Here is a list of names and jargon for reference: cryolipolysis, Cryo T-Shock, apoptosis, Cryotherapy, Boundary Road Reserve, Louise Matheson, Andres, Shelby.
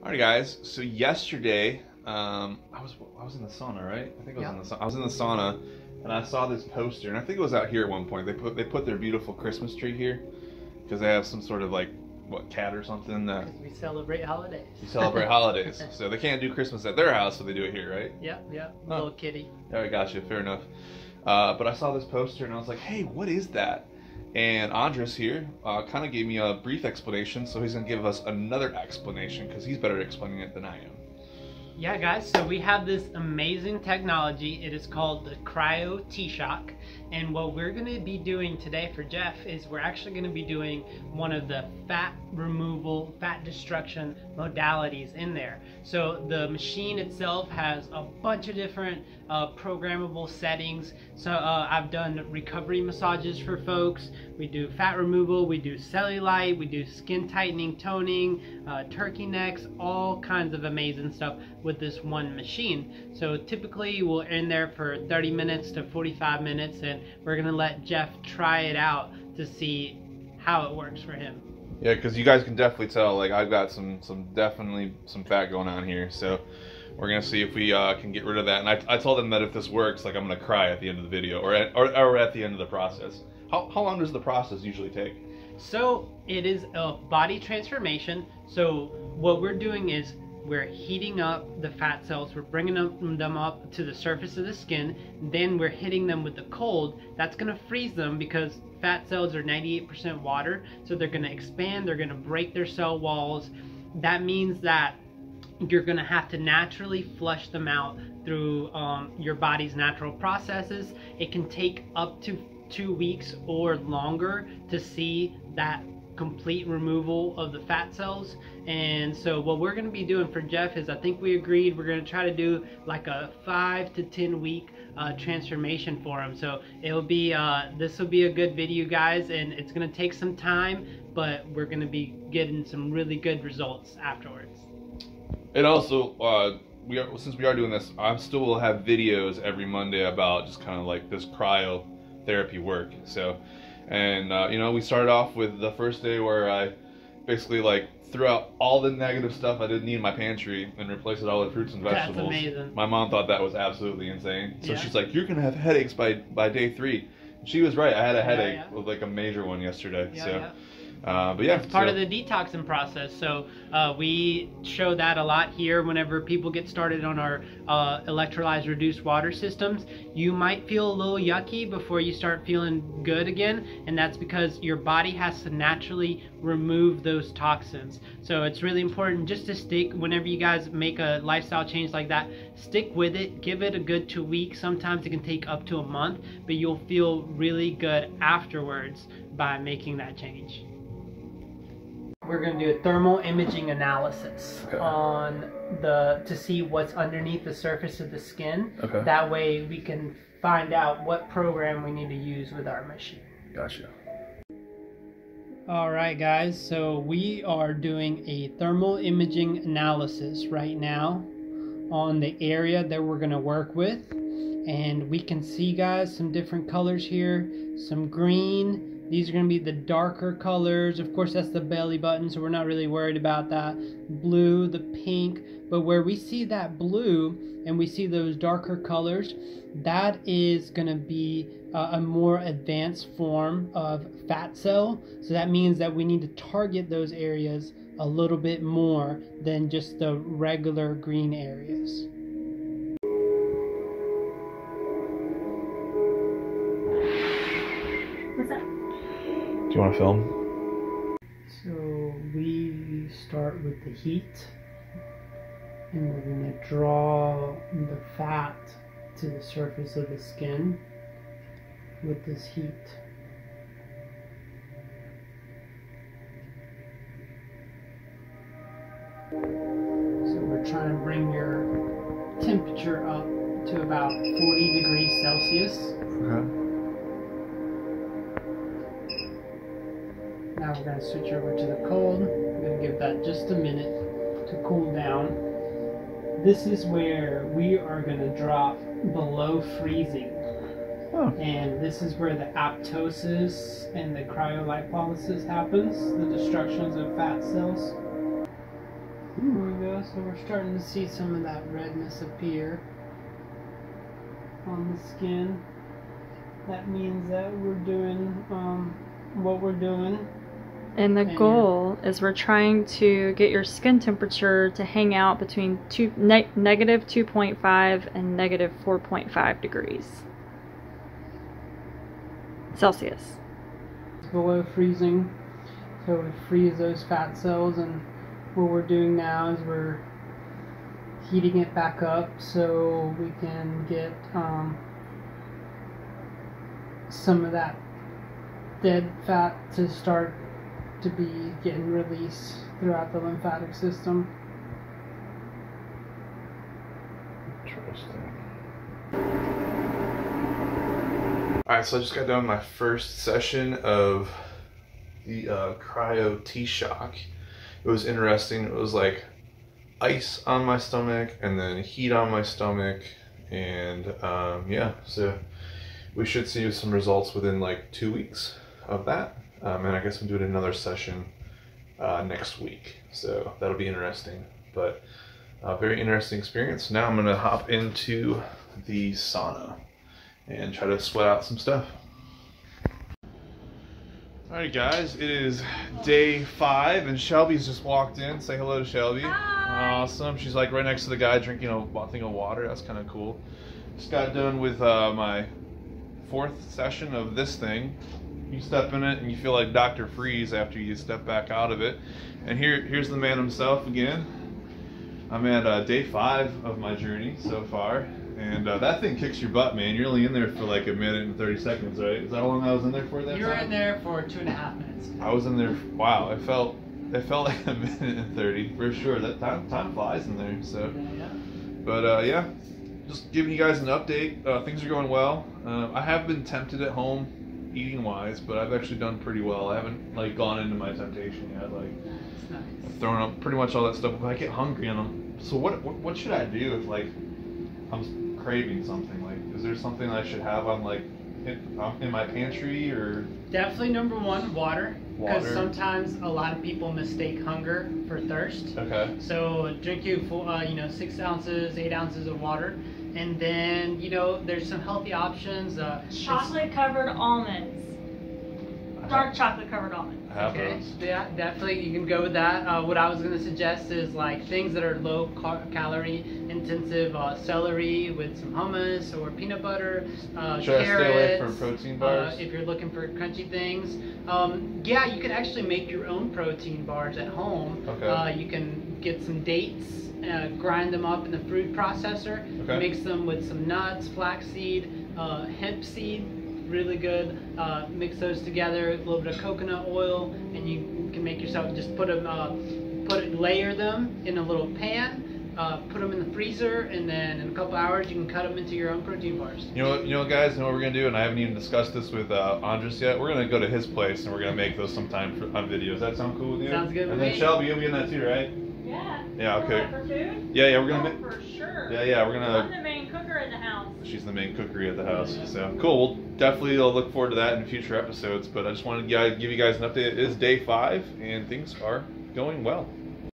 All right, guys. So yesterday, I was in the sauna, right? I think I was in the sauna. I was in the sauna, and I saw this poster, and I think it was out here at one point. They put their beautiful Christmas tree here because they have some sort of like what cat or something that we celebrate holidays. You celebrate holidays, so they can't do Christmas at their house, so they do it here, right? Yeah, yeah. Oh. Little kitty. All right, gotcha. Fair enough. But I saw this poster, and I was like, hey, what is that? And Andres here kind of gave me a brief explanation, so he's going to give us another explanation because he's better at explaining it than I am. Yeah, guys, so we have this amazing technology. It is called the Cryo T-Shock, and what we're going to be doing today for Jeff is we're actually going to be doing one of the fat removal, fat destruction modalities in there. So the machine itself has a bunch of different programmable settings. So I've done recovery massages for folks. We do fat removal, we do cellulite, we do skin tightening, toning, turkey necks, all kinds of amazing stuff with this one machine. So typically we'll end there for 30 minutes to 45 minutes, and we're gonna let Jeff try it out to see how it works for him. Yeah, because you guys can definitely tell, like, I've got definitely some fat going on here, so we're gonna see if we can get rid of that. And I told them that if this works, like, I'm gonna cry at the end of the video or at the end of the process. How long does the process usually take? So it is a body transformation. So what we're doing is we're heating up the fat cells, we're bringing them up to the surface of the skin, then we're hitting them with the cold. That's gonna freeze them because fat cells are 98% water, so they're gonna expand, they're gonna break their cell walls. That means that you're gonna have to naturally flush them out through your body's natural processes. It can take up to 2 weeks or longer to see that complete removal of the fat cells. And so what we're going to be doing for Jeff is, I think we agreed, we're going to try to do like a 5 to 10 week transformation for him. So it'll be this will be a good video, guys, and it's going to take some time, but we're going to be getting some really good results afterwards. And also since we are doing this, I still will have videos every Monday about just kind of like this cryotherapy work. So and you know, we started off with the first day where I basically like threw out all the negative stuff I didn't need in my pantry and replaced it all with fruits and vegetables. That's amazing. My mom thought that was absolutely insane. So yeah. She's like, you're gonna have headaches by day 3. And she was right. I had a headache with like a major one yesterday. Yeah, so. Yeah. But yeah, it's part of the detoxing process. So we show that a lot here whenever people get started on our electrolyte reduced water systems. You might feel a little yucky before you start feeling good again, and that's because your body has to naturally remove those toxins. So it's really important just to stick, whenever you guys make a lifestyle change like that, stick with it, give it a good 2 weeks. Sometimes it can take up to a month, but you'll feel really good afterwards by making that change. We're going to do a thermal imaging analysis on to see what's underneath the surface of the skin. Okay. That way we can find out what program we need to use with our machine. Gotcha. All right, guys. So we are doing a thermal imaging analysis right now on the area that we're going to work with. And we can see, guys, some different colors here, some green. These are going to be the darker colors. Of course, that's the belly button, so we're not really worried about that. Blue, the pink. But where we see that blue and we see those darker colors, that is going to be a more advanced form of fat cell. So that means that we need to target those areas a little bit more than just the regular green areas. What's up? Do you want to film? So we start with the heat, and we're going to draw the fat to the surface of the skin with this heat. So we're trying to bring your temperature up to about 40 degrees Celsius. Okay. Now we're going to switch over to the cold. We're going to give that just a minute to cool down. This is where we are going to drop below freezing. Oh. And this is where the apoptosis and the cryolipolysis happens, the destructions of fat cells. There we go, so we're starting to see some of that redness appear on the skin. That means that we're doing what we're doing. And the goal is we're trying to get your skin temperature to hang out between negative 2.5 and negative 4.5 degrees Celsius. Below freezing, so we freeze those fat cells, and what we're doing now is we're heating it back up so we can get some of that dead fat to start to be getting released throughout the lymphatic system. Interesting. Alright, so I just got done my first session of the Cryo T-Shock. It was interesting. It was like ice on my stomach and then heat on my stomach, and yeah, so we should see some results within like 2 weeks of that. And I guess I'm doing another session next week, so that'll be interesting. But very interesting experience. Now I'm gonna hop into the sauna and try to sweat out some stuff. Alright guys, it is day 5 and Shelby's just walked in. Say hello to Shelby. Hi. Awesome. She's like right next to the guy drinking a thing of water. That's kind of cool. Just got done with my 4th session of this thing. You step in it and you feel like Dr. Freeze after you step back out of it. And here's the man himself again. I'm at day 5 of my journey so far, and that thing kicks your butt, man. You're only in there for like a minute and 30 seconds, right? Is that how long I was in there for that time? You were in there for 2.5 minutes. I was in there, wow, it felt like a minute and 30 for sure. That time flies in there, so. Yeah. But yeah, just giving you guys an update. Things are going well. I have been tempted at home eating wise, but I've actually done pretty well. I haven't like gone into my temptation yet. Like, that's nice. I've thrown up pretty much all that stuff, but I get hungry and I'm, so what should I do if like I'm craving something? Like, is there something I should have on like in my pantry? Or definitely number 1, water, because sometimes a lot of people mistake hunger for thirst. Okay, so drink your full, you know, 6 ounces, 8 ounces of water. And then, you know, there's some healthy options. Chocolate covered almonds. Dark chocolate covered almonds. Okay. Yeah, definitely you can go with that. What I was going to suggest is like things that are low calorie intensive, celery with some hummus or peanut butter, should carrots. I stay away from protein bars? If you're looking for crunchy things. Yeah, you can actually make your own protein bars at home. Okay. You can get some dates. Grind them up in the food processor. Okay. Mix them with some nuts, flaxseed, hemp seed, really good. Mix those together, a little bit of coconut oil, and you can make yourself. Just put them, layer them in a little pan, put them in the freezer, and then in a couple hours you can cut them into your own protein bars. You know, guys, you know what we're gonna do, and I haven't even discussed this with Andres yet. We're gonna go to his place and we're gonna make those sometime on video. Does that sound cool with you? Sounds good. And then Shelby, you'll be in that too, right? Yeah. Yeah. Okay. For food? Yeah, yeah, we're gonna make. For sure. Yeah, yeah, we're gonna. I'm the main cooker in the house. She's the main cookery at the house. Yeah. So cool. We'll definitely look forward to that in future episodes. But I just wanted to give you guys an update. It is day 5, and things are going well.